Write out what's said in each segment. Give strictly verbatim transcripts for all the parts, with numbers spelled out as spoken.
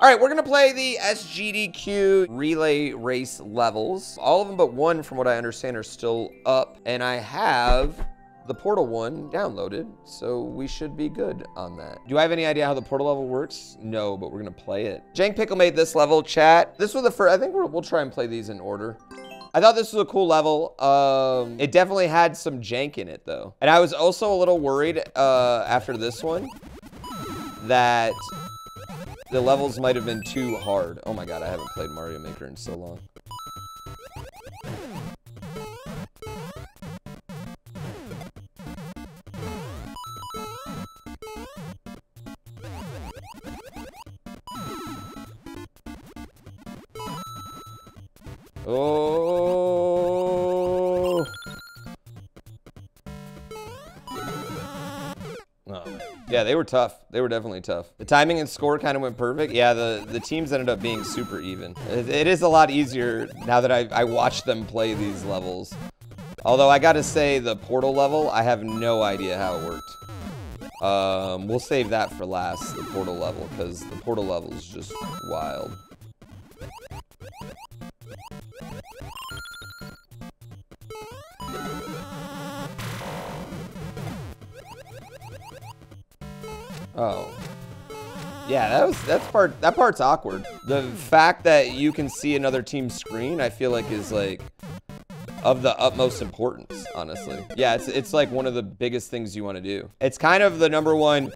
All right, we're gonna play the S G D Q relay race levels. All of them but one, from what I understand, are still up, and I have the Portal one downloaded, so we should be good on that. Do I have any idea how the Portal level works? No, but we're gonna play it. Jank Pickle made this level, chat. This was the first, I think we're, we'll try and play these in order. I thought this was a cool level. Um, it definitely had some jank in it though. And I was also a little worried uh, after this one that the levels might've been too hard. Oh my God, I haven't played Mario Maker in so long. Oh. Oh. Yeah, they were tough. They were definitely tough. The timing and score kind of went perfect. Yeah, the, the teams ended up being super even. It, it is a lot easier now that I, I watched them play these levels. Although I gotta say the Portal level, I have no idea how it worked. Um, we'll save that for last, the Portal level, because the Portal level is just wild. Oh. Yeah, that was that's part that part's awkward. The fact that you can see another team's screen, I feel like is like of the utmost importance, honestly. Yeah, it's it's like one of the biggest things you want to do. It's kind of the number one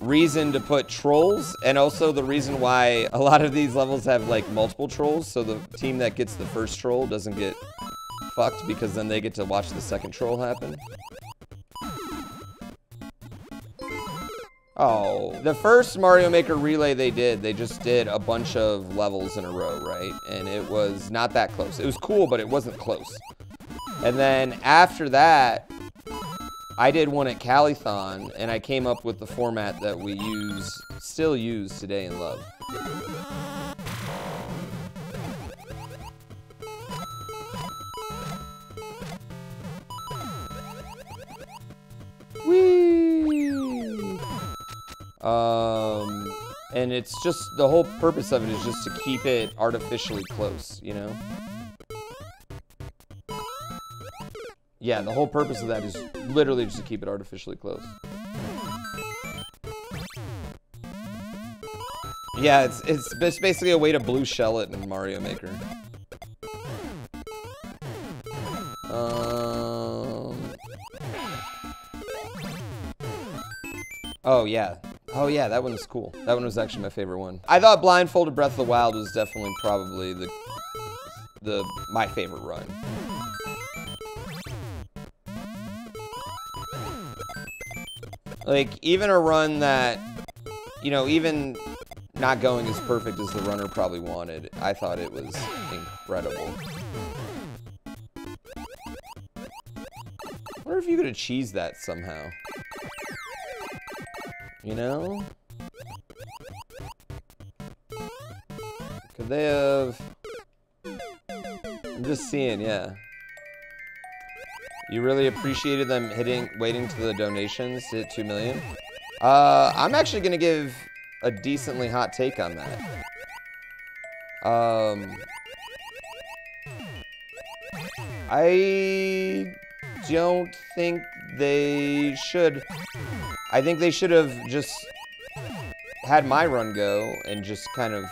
reason to put trolls, and also the reason why a lot of these levels have like multiple trolls, so the team that gets the first troll doesn't get fucked because then they get to watch the second troll happen. Oh, the first Mario Maker relay they did, they just did a bunch of levels in a row, right? And it was not that close. It was cool, but it wasn't close. And then after that, I did one at Calithon, and I came up with the format that we use, still use today in Love. Um, and it's just, the whole purpose of it is just to keep it artificially close, you know? Yeah, the whole purpose of that is literally just to keep it artificially close. Yeah, it's, it's, it's basically a way to blue shell it in Mario Maker. Um... Oh, yeah. Oh yeah, that one was cool. That one was actually my favorite one. I thought Blindfolded Breath of the Wild was definitely probably the, the my favorite run. Like, even a run that, you know, even not going as perfect as the runner probably wanted, I thought it was incredible. I wonder if you could have cheesed that somehow. You know? Could they have... I'm just seeing, yeah. You really appreciated them hitting, waiting to the donations to hit two million? Uh, I'm actually gonna give a decently hot take on that. Um... I don't think they should. I think they should have just had my run go and just kind of...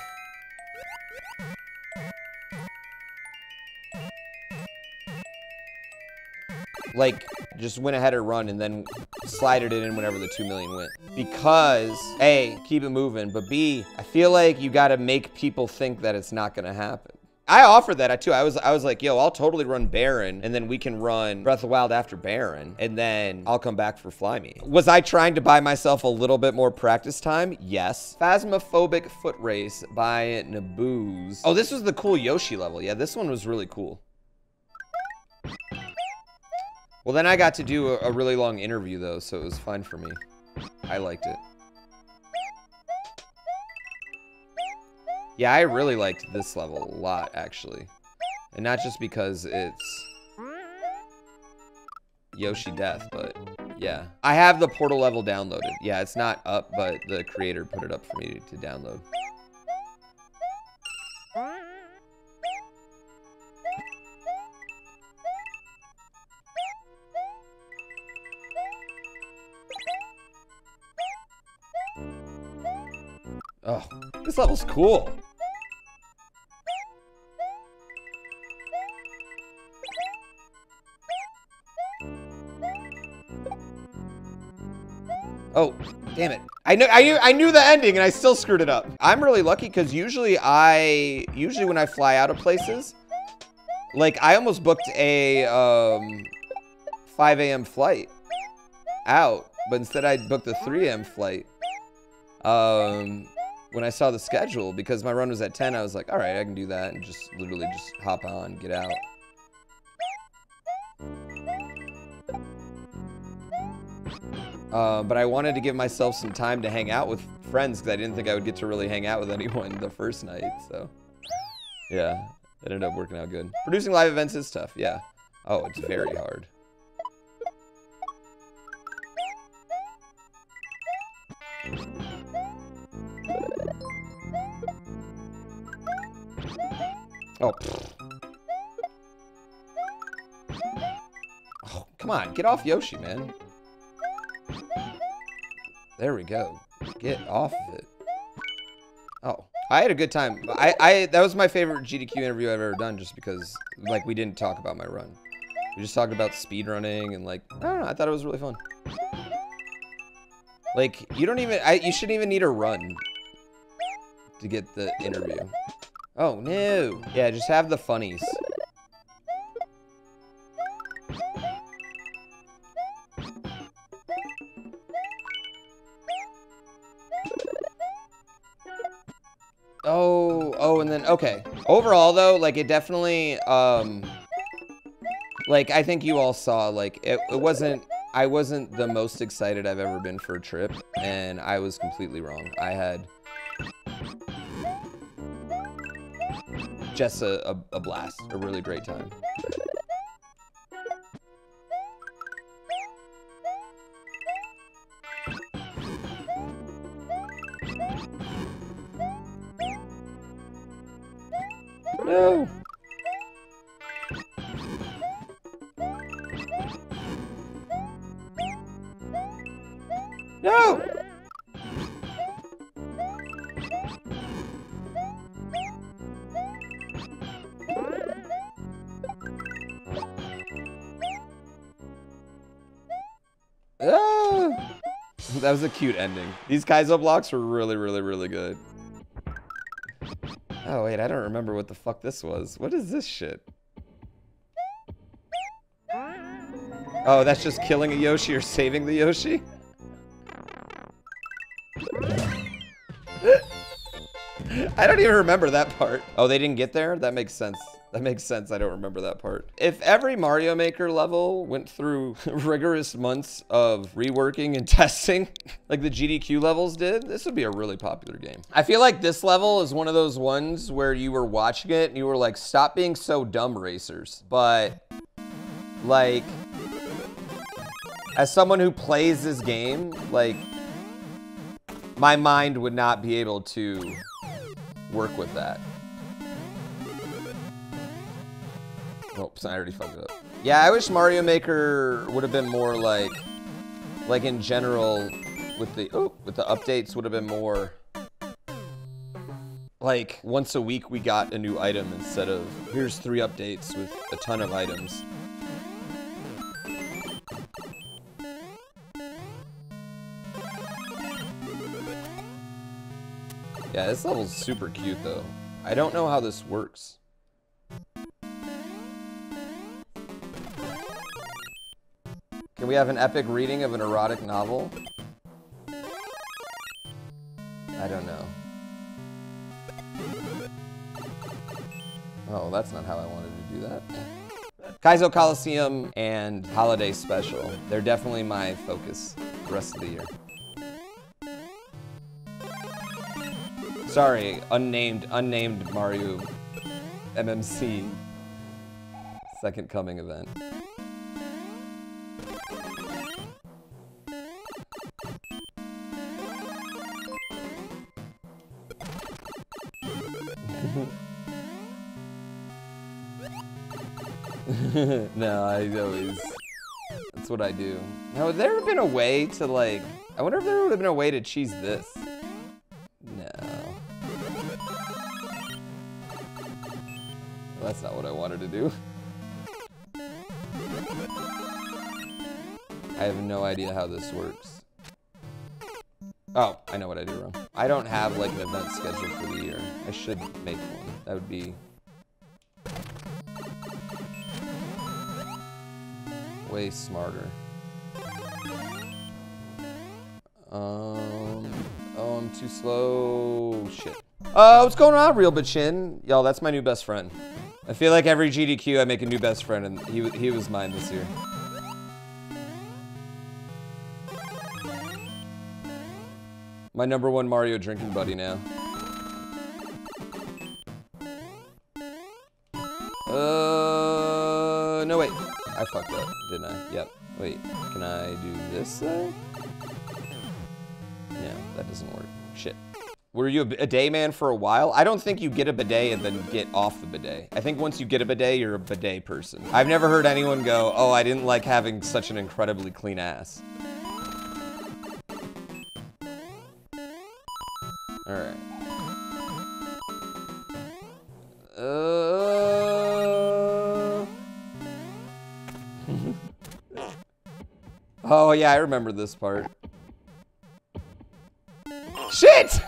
Like, just went ahead of run and then slided it in whenever the two million went. Because, A, keep it moving, but B, I feel like you gotta make people think that it's not gonna happen. I offered that too. I was I was like, yo, I'll totally run Baron, and then we can run Breath of the Wild after Baron, and then I'll come back for Fly Me. Was I trying to buy myself a little bit more practice time? Yes. Phasmophobic Foot Race by Nabooz. Oh, this was the cool Yoshi level. Yeah, this one was really cool. Well, then I got to do a, a really long interview though, so it was fine for me. I liked it. Yeah, I really liked this level a lot, actually. And not just because it's Yoshi Death, but yeah. I have the Portal level downloaded. Yeah, it's not up, but the creator put it up for me to download. Oh, this level's cool. Oh, damn it. I knew, I knew I knew the ending and I still screwed it up. I'm really lucky because usually I, usually when I fly out of places, like I almost booked a um, five A M flight out, but instead I booked a three A M flight um, when I saw the schedule because my run was at ten. I was like, all right, I can do that and just literally just hop on, get out. Uh, but I wanted to give myself some time to hang out with friends because I didn't think I would get to really hang out with anyone the first night, so. Yeah, it ended up working out good. Producing live events is tough, yeah. Oh, it's very hard. Oh, pfft. Oh, come on, get off Yoshi, man. There we go. Get off of it. Oh, I had a good time. I, I that was my favorite G D Q interview I've ever done just because, like, we didn't talk about my run. We just talked about speedrunning and, like, I don't know. I thought it was really fun. Like, you don't even, I, you shouldn't even need a run to get the interview. Oh, no. Yeah, just have the funnies. Oh, oh, and then, okay. Overall, though, like, it definitely, um, like, I think you all saw, like, it, it wasn't, I wasn't the most excited I've ever been for a trip, and I was completely wrong. I had just a, a, a blast, a really great time. No. No. Ah. That was a cute ending. These Kaizo blocks were really, really, really good. Oh, wait, I don't remember what the fuck this was. What is this shit? Oh, that's just killing a Yoshi or saving the Yoshi? I don't even remember that part. Oh, they didn't get there? That makes sense. That makes sense. I don't remember that part. If every Mario Maker level went through rigorous months of reworking and testing, like the G D Q levels did, this would be a really popular game. I feel like this level is one of those ones where you were watching it and you were like, stop being so dumb, racers. But like, as someone who plays this game, like my mind would not be able to work with that. Oops, I already fucked it up. Yeah, I wish Mario Maker would have been more like, like in general, with the oh, with the updates would have been more like once a week we got a new item instead of here's three updates with a ton of items. Yeah, this level's super cute though. I don't know how this works. Can we have an epic reading of an erotic novel? I don't know. Oh, that's not how I wanted to do that. Kaizo Coliseum and Holiday Special. They're definitely my focus the rest of the year. Sorry, unnamed, unnamed Mario M M C Second Coming event. No, I always, that's what I do. Now, would there have been a way to like, I wonder if there would have been a way to cheese this? No. That's not what I wanted to do. I have no idea how this works. Oh, I know what I did wrong. I don't have like an event scheduled for the year. I should make one. That would be way smarter. Um, oh, I'm too slow. Shit. Uh, what's going on, Real Bichin? Y'all, that's my new best friend. I feel like every G D Q I make a new best friend, and he, he was mine this year. My number one Mario drinking buddy now. Uh, no, wait. I fucked up, didn't I? Yep. Wait, can I do this though? Yeah, that doesn't work. Shit. Were you a bidet man for a while? I don't think you get a bidet and then get off the bidet. I think once you get a bidet, you're a bidet person. I've never heard anyone go, oh, I didn't like having such an incredibly clean ass. All right. Uh... oh, yeah, I remember this part. Shit!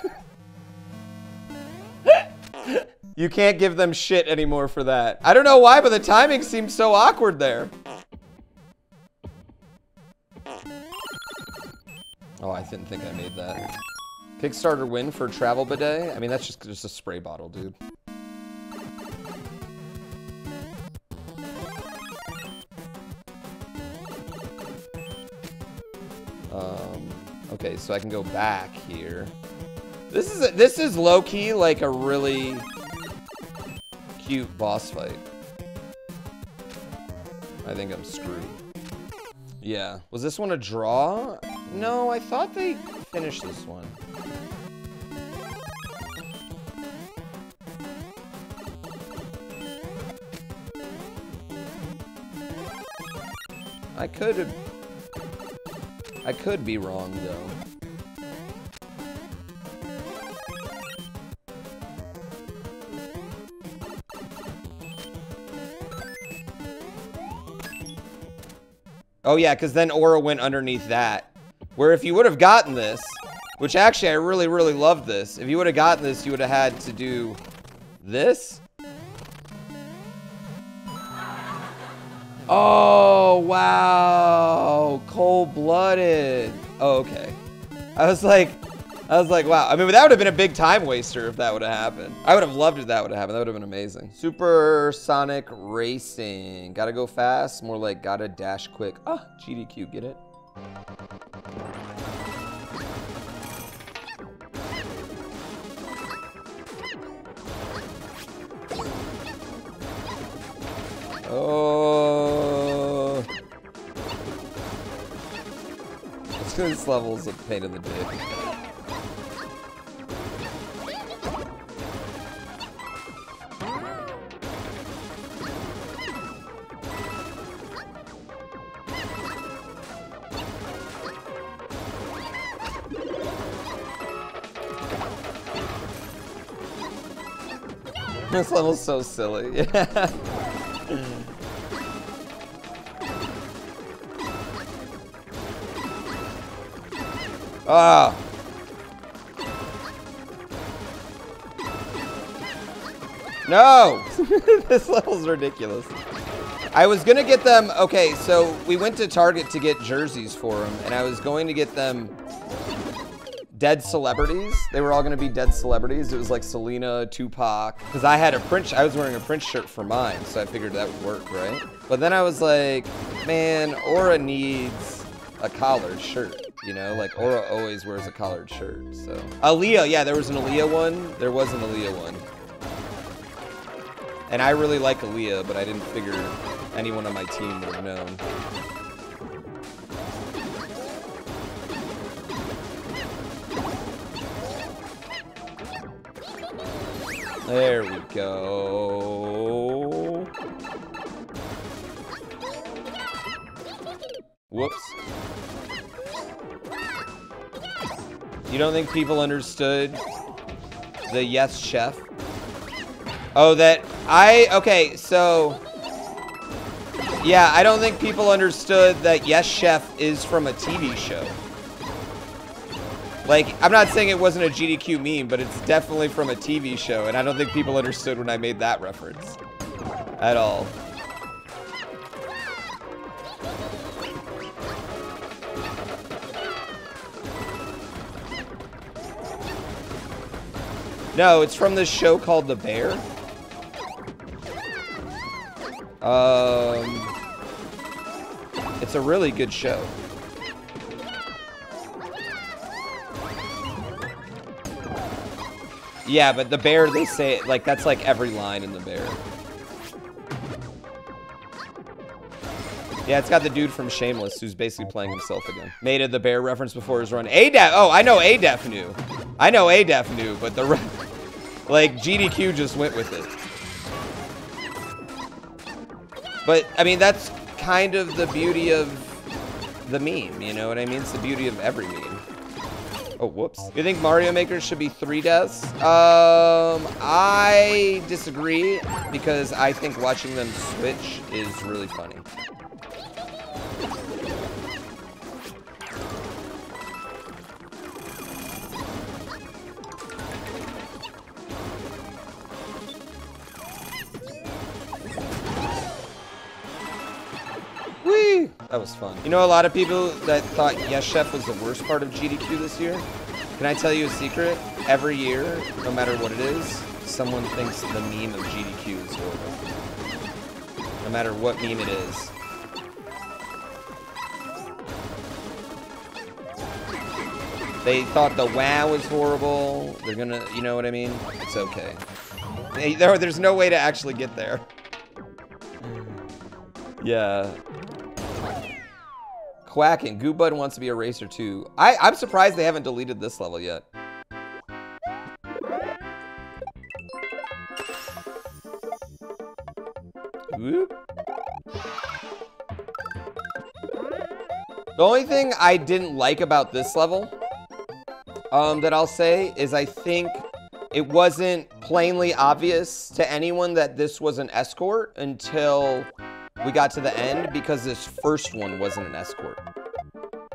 You can't give them shit anymore for that. I don't know why, but the timing seemed so awkward there. Oh, I didn't think I made that. Kickstarter win for travel bidet? I mean, that's just, just a spray bottle, dude. Um, okay, so I can go back here. This is, a, this is low-key like a really cute boss fight. I think I'm screwed. Yeah. Was this one a draw? No, I thought they finished this one. I could have... I could be wrong, though. Oh, yeah, because then Aura went underneath that. Where if you would have gotten this, which actually I really, really loved this. If you would have gotten this, you would have had to do this. Oh, wow. Cold-blooded. Oh, okay. I was like, I was like, wow. I mean, that would have been a big time waster if that would have happened. I would have loved if that would have happened. That would have been amazing. Supersonic racing. Gotta go fast. More like gotta dash quick. Ah, G D Q, get it? Oh, this level's a pain in the dick. This level's so silly. Yeah. Ah. No! This level's ridiculous. I was gonna get them, okay, so we went to Target to get jerseys for them, and I was going to get them dead celebrities. They were all gonna be dead celebrities. It was like Selena, Tupac, because I had a Prince, I was wearing a Prince shirt for mine, so I figured that would work, right? But then I was like, man, Aura needs a collared shirt. You know, like Aura always wears a collared shirt, so. Aaliyah, yeah, there was an Aaliyah one. There was an Aaliyah one. And I really like Aaliyah, but I didn't figure anyone on my team would have known. There we go. Whoops. You don't think people understood the yes chef? Oh, that I, okay, so, yeah, I don't think people understood that Yes Chef is from a T V show. Like, I'm not saying it wasn't a G D Q meme, but it's definitely from a T V show, and I don't think people understood when I made that reference at all. No, it's from this show called The Bear. Um, it's a really good show. Yeah, but The Bear, they say it, like, that's like every line in The Bear. Yeah, it's got the dude from Shameless who's basically playing himself again. Made a The Bear reference before his run. Adef, oh, I know Adef knew. I know Adef knew, but the re like, G D Q just went with it. But, I mean, that's kind of the beauty of the meme, you know what I mean? It's the beauty of every meme. Oh, whoops. You think Mario Maker should be three deaths? Um, I disagree, because I think watching them switch is really funny. That was fun. You know, a lot of people that thought Yes Chef was the worst part of G D Q this year? Can I tell you a secret? Every year, no matter what it is, someone thinks the meme of G D Q is horrible. No matter what meme it is. They thought the WoW was horrible. They're gonna, you know what I mean? It's okay. They, there, there's no way to actually get there. Yeah. Quacking. Goobud wants to be a racer too. I, I'm surprised they haven't deleted this level yet. Whoop. The only thing I didn't like about this level, um, that I'll say, is I think it wasn't plainly obvious to anyone that this was an escort until we got to the end, because this first one wasn't an escort,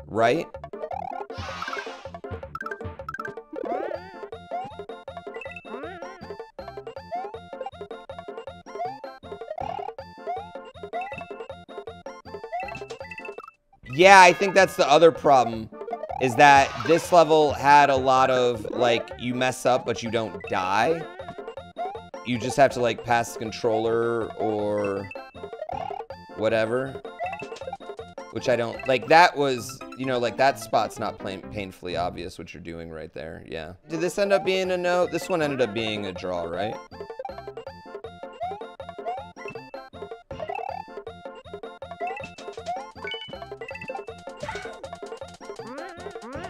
right? Yeah, I think that's the other problem, is that this level had a lot of, like, you mess up, but you don't die. You just have to, like, pass the controller or whatever, which I don't like. That was, you know, like, that spot's not plain, painfully obvious what you're doing right there. Yeah. Did this end up being a no? This one ended up being a draw, right?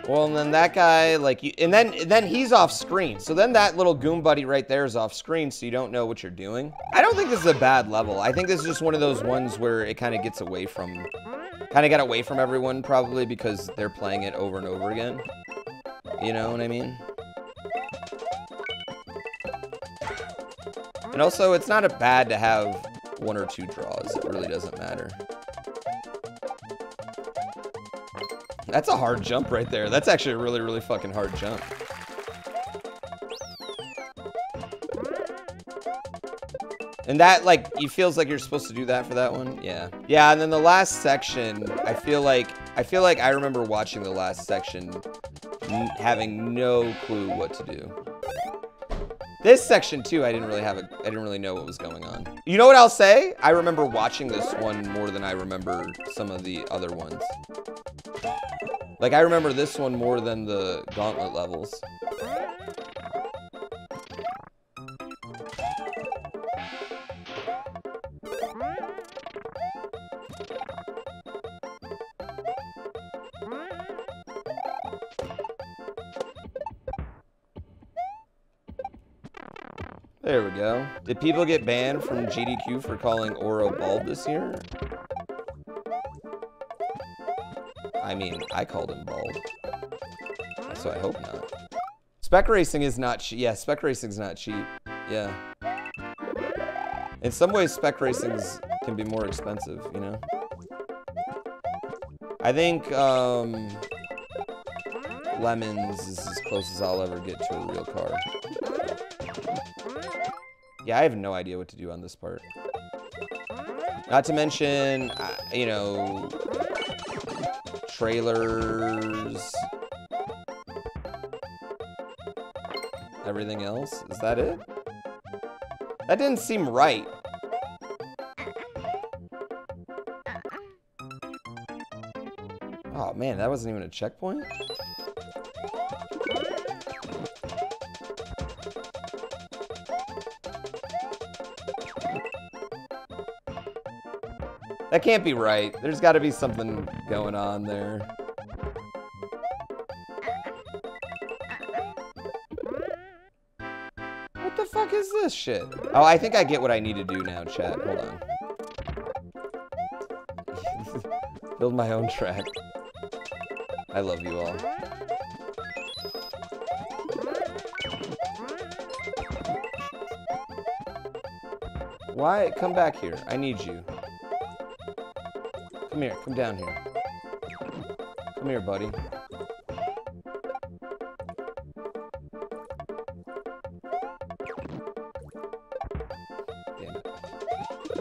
Well, and then that guy, like, you, and then and then he's off screen. So then that little goon buddy right there is off screen, so you don't know what you're doing. I don't think this is a bad level. I think this is just one of those ones where it kind of gets away from, kind of got away from everyone, probably because they're playing it over and over again. You know what I mean? And also, it's not bad to have one or two draws. It really doesn't matter. That's a hard jump right there. That's actually a really, really fucking hard jump. And that, like, it feels like you're supposed to do that for that one. Yeah. Yeah, and then the last section, I feel like, I feel like I remember watching the last section having no clue what to do. This section too, I didn't really have a, I didn't really know what was going on. You know what I'll say? I remember watching this one more than I remember some of the other ones. Like, I remember this one more than the gauntlet levels. There we go. Did people get banned from G D Q for calling Aura bald this year? I mean, I called him bald, so I hope not. Spec racing is not cheap. Yeah, spec racing's not cheap. Yeah. In some ways, spec racings can be more expensive, you know? I think, um... Lemons is as close as I'll ever get to a real car. Yeah, I have no idea what to do on this part. Not to mention, uh, you know, trailers, everything else. Is that it? That didn't seem right. Oh man, that wasn't even a checkpoint? That can't be right. There's gotta be something going on there. What the fuck is this shit? Oh, I think I get what I need to do now, chat. Hold on. Build my own track. I love you all. Why? Come back here. I need you. Come here, come down here. Come here, buddy. Damn it.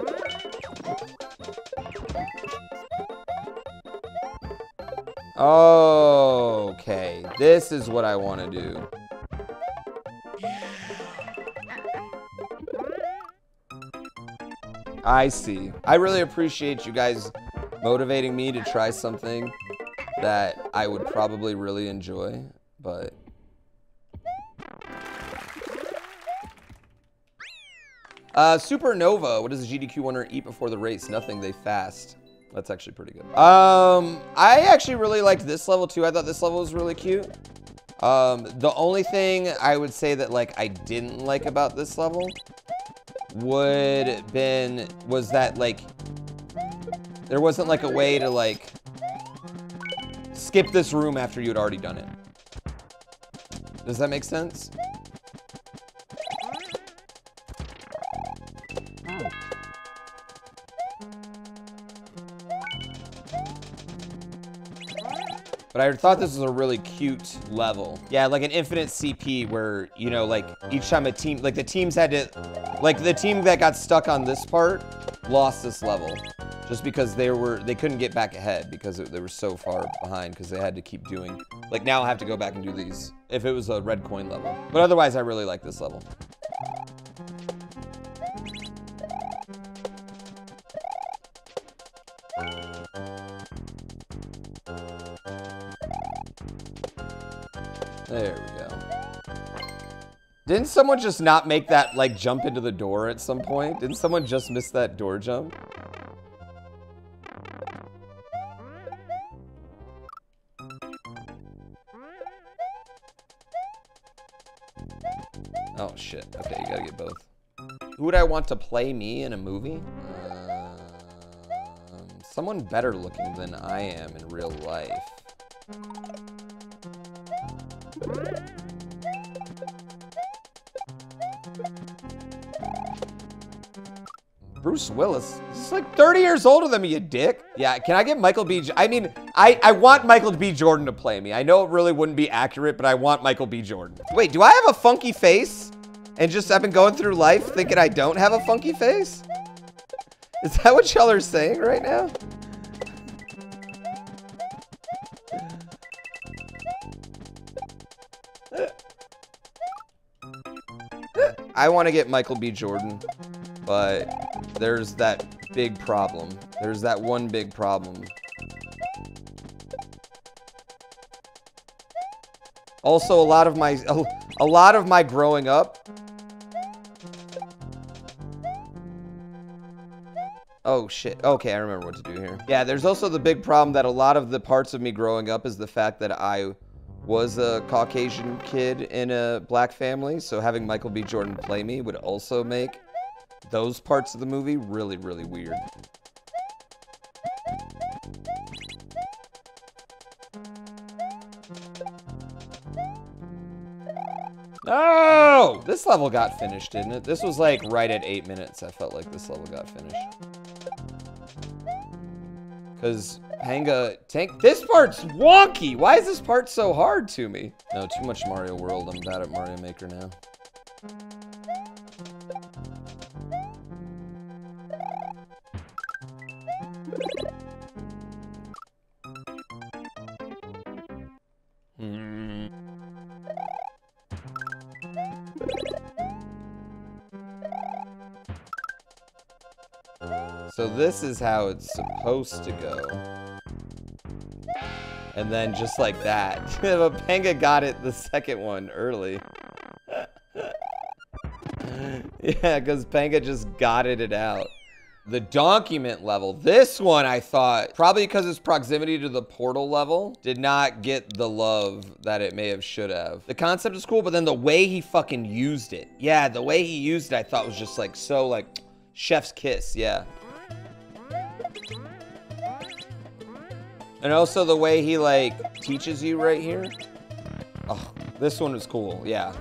Okay, this is what I want to do. I see. I really appreciate you guys motivating me to try something that I would probably really enjoy, but... Uh, Supernova, what does a G D Q winner eat before the race? Nothing, they fast. That's actually pretty good. Um, I actually really liked this level too. I thought this level was really cute. Um, the only thing I would say that like I didn't like about this level would been, was that like, there wasn't like a way to like skip this room after you had already done it. Does that make sense? But I thought this was a really cute level. Yeah, like an infinite C P where, you know, like each time a team, like the teams had to, like the team that got stuck on this part lost this level. Just because they were, they couldn't get back ahead because it, they were so far behind because they had to keep doing. Like now I have to go back and do these if it was a red coin level. But otherwise I really like this level. There we go. Didn't someone just not make that like jump into the door at some point? Didn't someone just miss that door jump? Oh shit, okay, you gotta get both. Who would I want to play me in a movie? Um, someone better looking than I am in real life. Bruce Willis, he's like thirty years older than me, you dick. Yeah, can I get Michael B. J I mean, I, I want Michael B. Jordan to play me. I know it really wouldn't be accurate, but I want Michael B. Jordan. Wait, do I have a funky face? And just I've been going through life thinking I don't have a funky face? Is that what y'all are saying right now? I want to get Michael B. Jordan, but there's that big problem. There's that one big problem. Also, a lot of my a, a lot of my growing up. Oh shit. Okay, I remember what to do here. Yeah, there's also the big problem that a lot of the parts of me growing up is the fact that I was a Caucasian kid in a black family, so having Michael B. Jordan play me would also make those parts of the movie really, really weird. No! Oh, this level got finished, didn't it? This was like right at eight minutes. I felt like this level got finished. Because Penga tank. This part's wonky. Why is this part so hard to me? No, too much Mario World. I'm bad at Mario Maker now. So this is how it's supposed to go. And then just like that. But Penga got it the second one early. Yeah, because Penga just gotted it out. The Donkey Mint level. This one I thought, probably because its proximity to the portal level, did not get the love that it may have should have. The concept is cool, but then the way he fucking used it. Yeah, the way he used it I thought was just like so like chef's kiss, yeah. And also the way he like teaches you right here. Oh, this one is cool, yeah.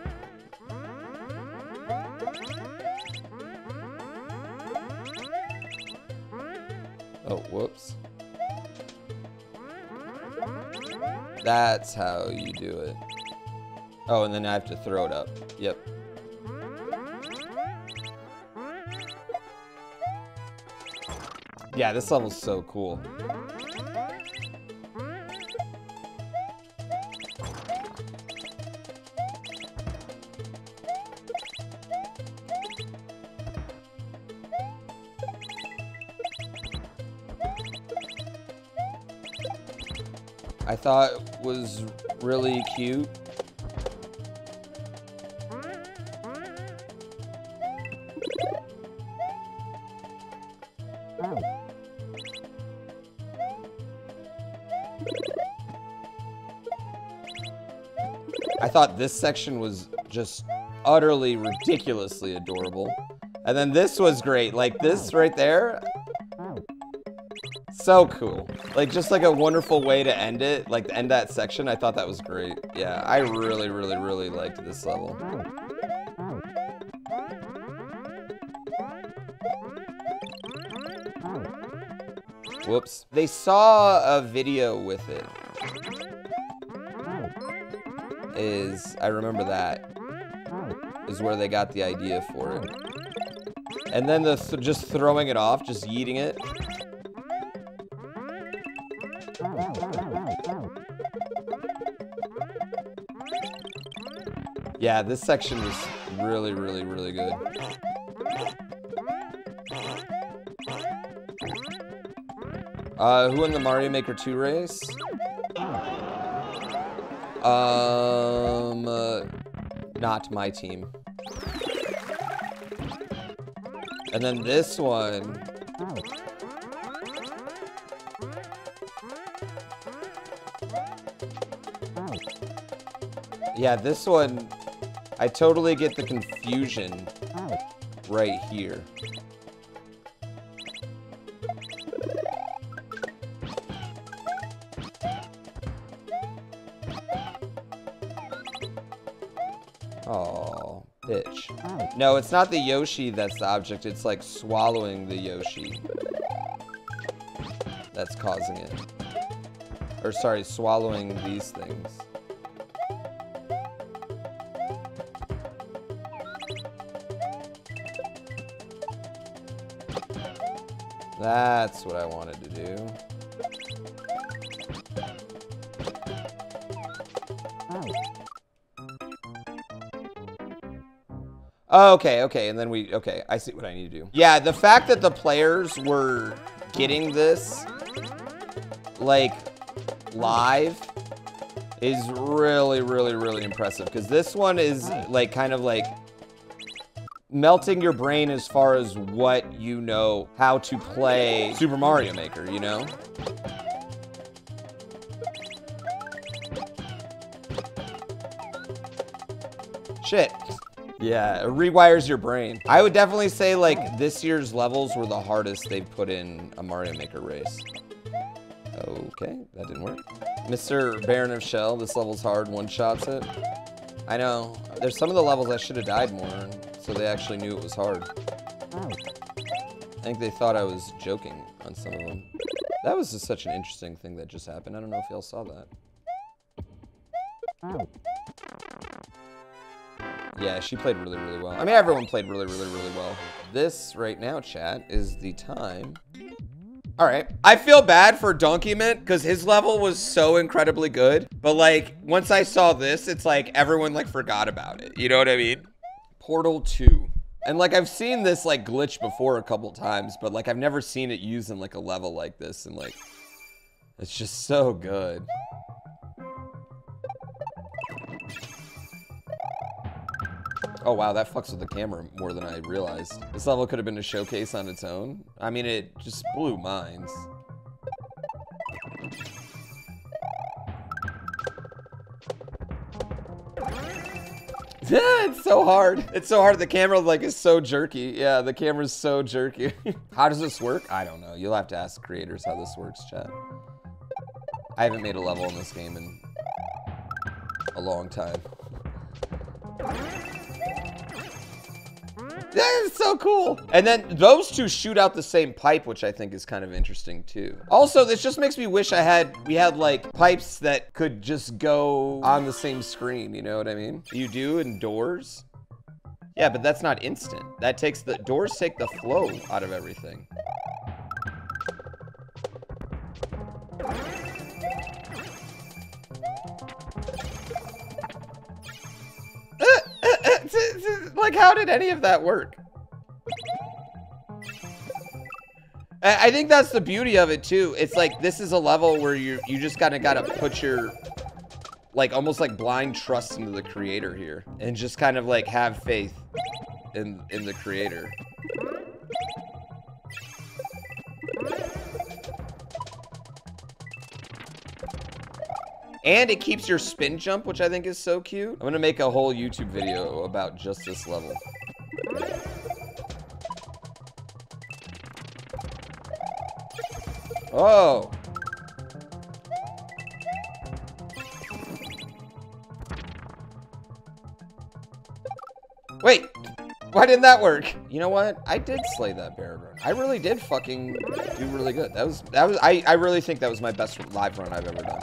Oh, whoops. That's how you do it. Oh, and then I have to throw it up. Yep. Yeah, this level's so cool. I thought was really cute. Oh. I thought this section was just utterly ridiculously adorable. And then this was great, like this right there. So cool. Like, just like a wonderful way to end it, like to end that section. I thought that was great. Yeah, I really, really, really liked this level. Whoops. They saw a video with it. Is, I remember that, is where they got the idea for it. And then the th- just throwing it off, just yeeting it. Yeah, this section was really, really, really good. Uh, who won the Mario Maker two race? Um, uh, not my team. And then this one. Yeah, this one. I totally get the confusion right here. Oh, bitch. No, it's not the Yoshi that's the object. It's like swallowing the Yoshi that's causing it. Or sorry, swallowing these things. That's what I wanted to do. Oh, okay, okay, and then we, okay, I see what I need to do. Yeah, the fact that the players were getting this, like, live is really, really, really impressive. Because this one is, like, kind of like, melting your brain as far as what you know, how to play Super Mario Maker, you know? Shit. Yeah, it rewires your brain. I would definitely say like this year's levels were the hardest they've put in a Mario Maker race. Okay, that didn't work. Mister Baron of Shell, this level's hard, one shots it. I know. There's some of the levels I should have died more, so they actually knew it was hard. Oh. I think they thought I was joking on some of them. That was just such an interesting thing that just happened. I don't know if y'all saw that. Oh. Yeah, she played really, really well. I mean, everyone played really, really, really well. This right now, chat, is the time. All right. I feel bad for Donkey Mint because his level was so incredibly good. But like, once I saw this, it's like everyone like forgot about it. You know what I mean? Portal two. And like, I've seen this like glitch before a couple times, but like, I've never seen it used in like a level like this. And like, it's just so good. Oh wow, that fucks with the camera more than I realized. This level could have been a showcase on its own. I mean, it just blew minds. It's so hard. It's so hard. The camera like is so jerky. Yeah, the camera's so jerky. How does this work? I don't know. You'll have to ask creators how this works, chat. I haven't made a level in this game in a long time. That is so cool. And then those two shoot out the same pipe, which I think is kind of interesting too. Also, this just makes me wish I had, we had like pipes that could just go on the same screen. You know what I mean? You do in doors. Yeah, but that's not instant. That takes the, doors take the flow out of everything. Like, how did any of that work? I think that's the beauty of it, too. It's like, this is a level where you you just kind of got to put your, like, almost like blind trust into the creator here. And just kind of, like, have faith in, in the creator. And it keeps your spin jump, which I think is so cute. I'm gonna make a whole YouTube video about just this level. Oh. Wait, why didn't that work? You know what? I did slay that bear run. I really did fucking do really good. That was, that was, I, I really think that was my best live run I've ever done.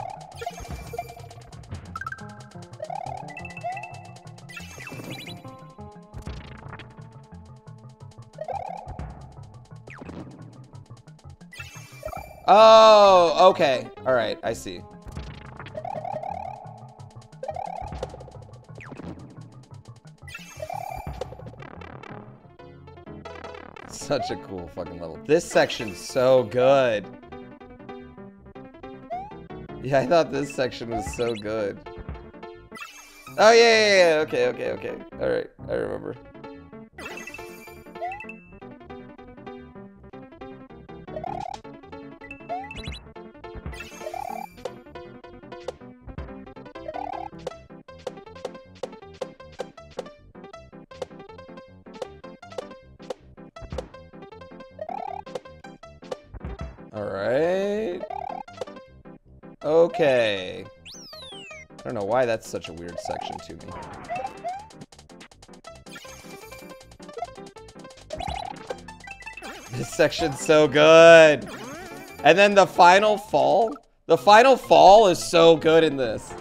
Oh, okay. All right, I see. Such a cool fucking level. This section's so good. Yeah, I thought this section was so good. Oh, yeah, yeah, yeah. Okay, okay, okay. All right, I remember. Okay. I don't know why that's such a weird section to me. This section's so good. And then the final fall. The final fall is so good in this.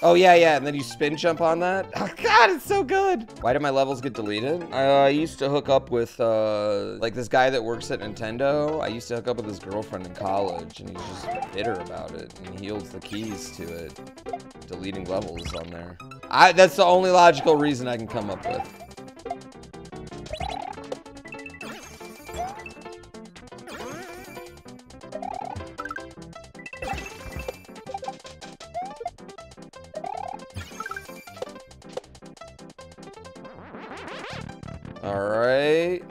Oh, yeah, yeah, and then you spin jump on that. Oh, God, it's so good. Why do my levels get deleted? I, uh, I used to hook up with, uh, like, this guy that works at Nintendo. I used to hook up with his girlfriend in college, and he's just bitter about it, and he holds the keys to it, deleting levels on there. I, that's the only logical reason I can come up with. All right.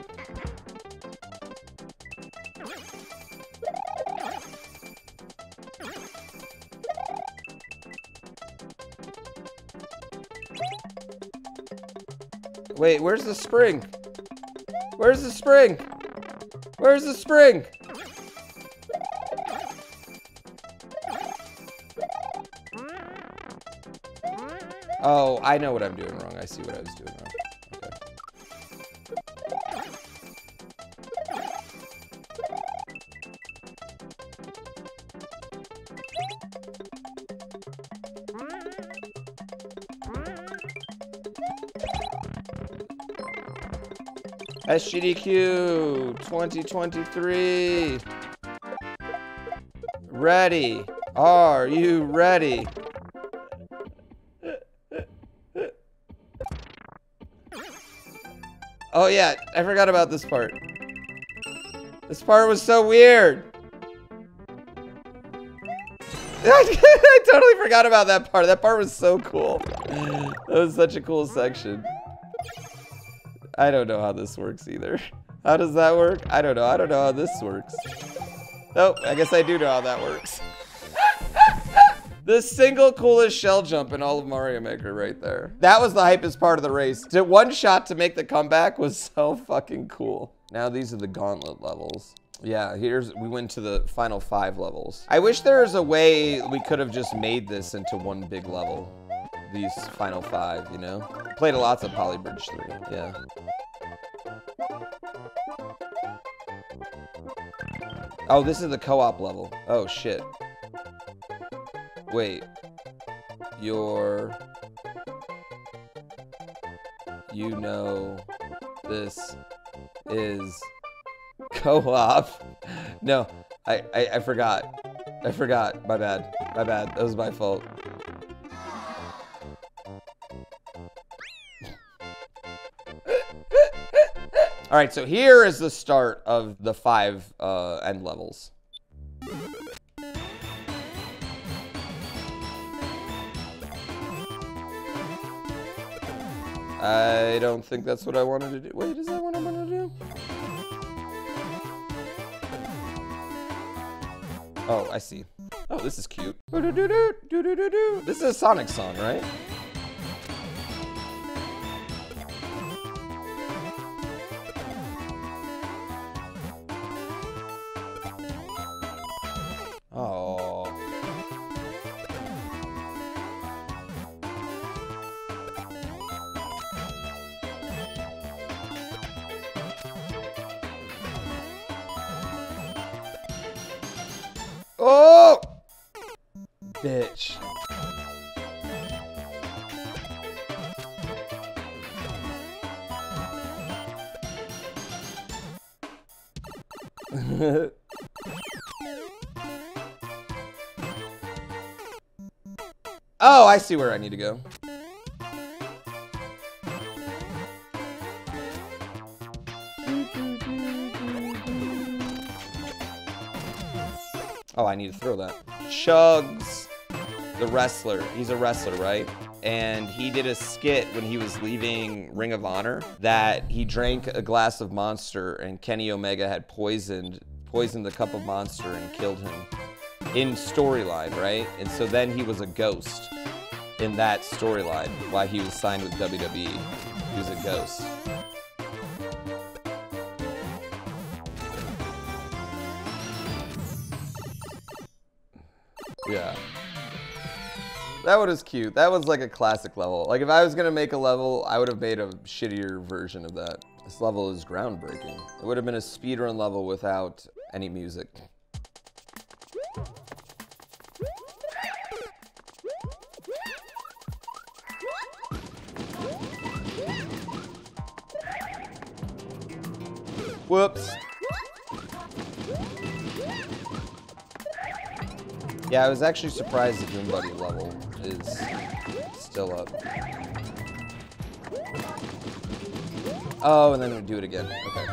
Wait, where's the spring? Where's the spring? Where's the spring? Oh, I know what I'm doing wrong. I see what I was doing wrong. S G D Q twenty twenty-three. Ready. Are you ready? Oh yeah, I forgot about this part. This part was so weird. I totally forgot about that part. That part was so cool. That was such a cool section. I don't know how this works either. How does that work? I don't know. I don't know how this works. Oh, I guess I do know how that works. The single coolest shell jump in all of Mario Maker right there. That was the hypest part of the race. To one shot to make the comeback was so fucking cool. Now these are the gauntlet levels. Yeah, here's, we went to the final five levels. I wish there was a way we could have just made this into one big level. These final five, you know? Played a lots of Polybridge three, yeah. Oh, this is the co-op level. Oh, shit. Wait. You're... You know... This... Is... Co-op. No, I, I, I forgot. I forgot. My bad. My bad. That was my fault. All right, so here is the start of the five uh, end levels. I don't think that's what I wanted to do. Wait, is that what I'm gonna do? Oh, I see. Oh, this is cute. This is a Sonic song, right? Oh! Bitch. Oh, I see where I need to go. Oh, I need to throw that. Chugs, the wrestler. He's a wrestler, right? And he did a skit when he was leaving Ring of Honor that he drank a glass of Monster and Kenny Omega had poisoned poisoned the cup of Monster and killed him in storyline, right? And so then he was a ghost in that storyline while he was signed with W W E. He was a ghost. Yeah. That one was cute. That was like a classic level. Like if I was gonna make a level, I would have made a shittier version of that. This level is groundbreaking. It would have been a speedrun level without any music. Whoops. Yeah, I was actually surprised the Doom Buddy level is still up. Oh, and then we do it again. Okay.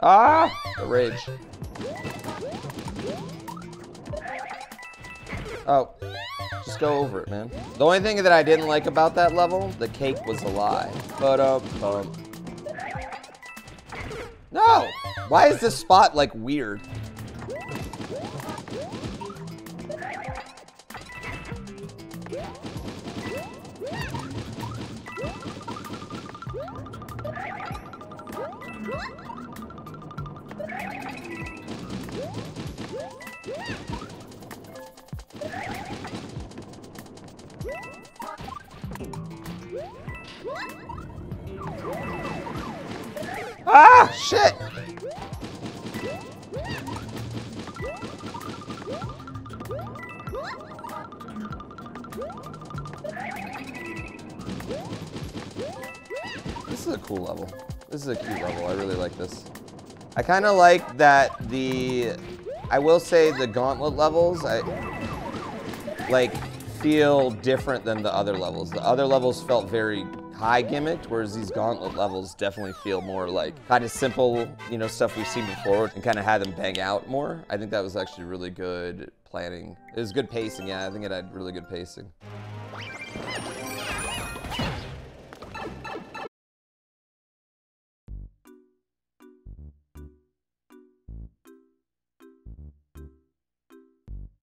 Ah! The rage. Oh. Just go over it, man. The only thing that I didn't like about that level, the cake was a lie. But, uh, um... No! Why is this spot, like, weird? Ah, shit. This is a cool level. This is a cute level. I really like this. I kind of like that the, I will say the gauntlet levels, I like feel different than the other levels. The other levels felt very high gimmicked, whereas these gauntlet levels definitely feel more like kind of simple, you know, stuff we've seen before, and kind of had them bang out more. I think that was actually really good planning. It was good pacing, yeah, I think it had really good pacing.